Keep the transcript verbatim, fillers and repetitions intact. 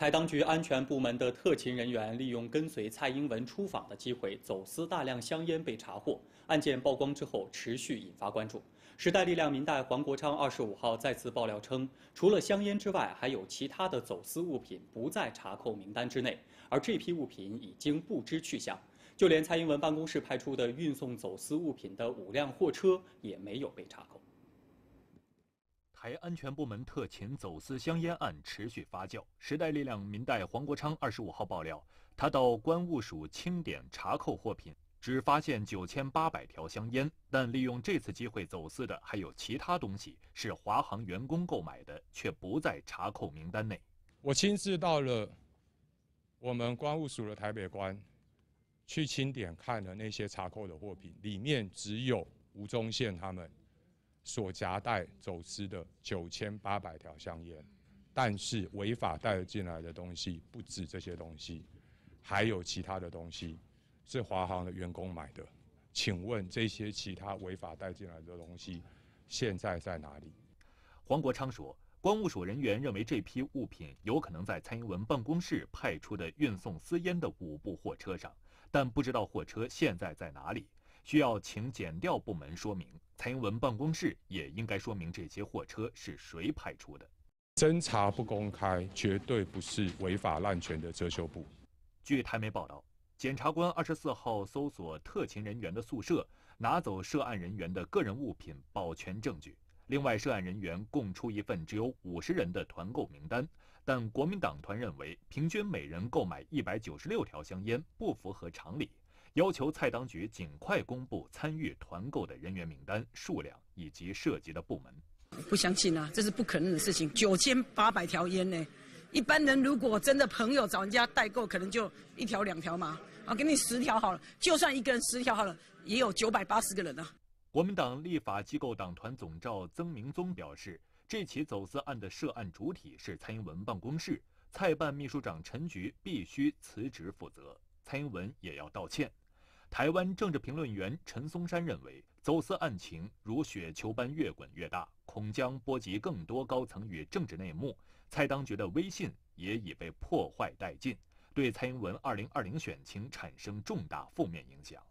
台当局安全部门的特勤人员利用跟随蔡英文出访的机会，走私大量香烟被查获。案件曝光之后，持续引发关注。时代力量民代黄国昌二十五号再次爆料称，除了香烟之外，还有其他的走私物品不在查扣名单之内，而这批物品已经不知去向。就连蔡英文办公室派出的运送走私物品的五辆货车也没有被查扣。 台安全部门特勤走私香烟案持续发酵。时代力量民代黄国昌二十五号爆料，他到关务署清点查扣货品，只发现九千八百条香烟，但利用这次机会走私的还有其他东西，是华航员工购买的，却不在查扣名单内。我亲自到了我们关务署的台北关，去清点看了那些查扣的货品，里面只有吴宗宪他们 所夹带走私的九千八百条香烟，但是违法带进来的东西不止这些东西，还有其他的东西是华航的员工买的。请问这些其他违法带进来的东西现在在哪里？黄国昌说，关务署人员认为这批物品有可能在蔡英文办公室派出的运送私烟的五部货车上，但不知道货车现在在哪里，需要请检调部门说明。 蔡英文办公室也应该说明这些货车是谁派出的。侦查不公开，绝对不是违法滥权的遮羞布。据台媒报道，检察官二十四号搜索特勤人员的宿舍，拿走涉案人员的个人物品，保全证据。另外，涉案人员供出一份只有五十人的团购名单，但国民党团认为平均每人购买一百九十六条香烟不符合常理。 要求蔡当局尽快公布参与团购的人员名单、数量以及涉及的部门。不相信啊，这是不可能的事情。九千八百条烟呢，一般人如果真的朋友找人家代购，可能就一条两条嘛。啊，给你十条好了，就算一个人十条好了，也有九百八十个人啊。国民党立法机构党团总召曾明宗表示，这起走私案的涉案主体是蔡英文办公室，蔡办秘书长陈菊必须辞职负责，蔡英文也要道歉。 台湾政治评论员陈松山认为，走私案情如雪球般越滚越大，恐将波及更多高层与政治内幕。蔡当局的威信也已被破坏殆尽，对蔡英文二零二零选情产生重大负面影响。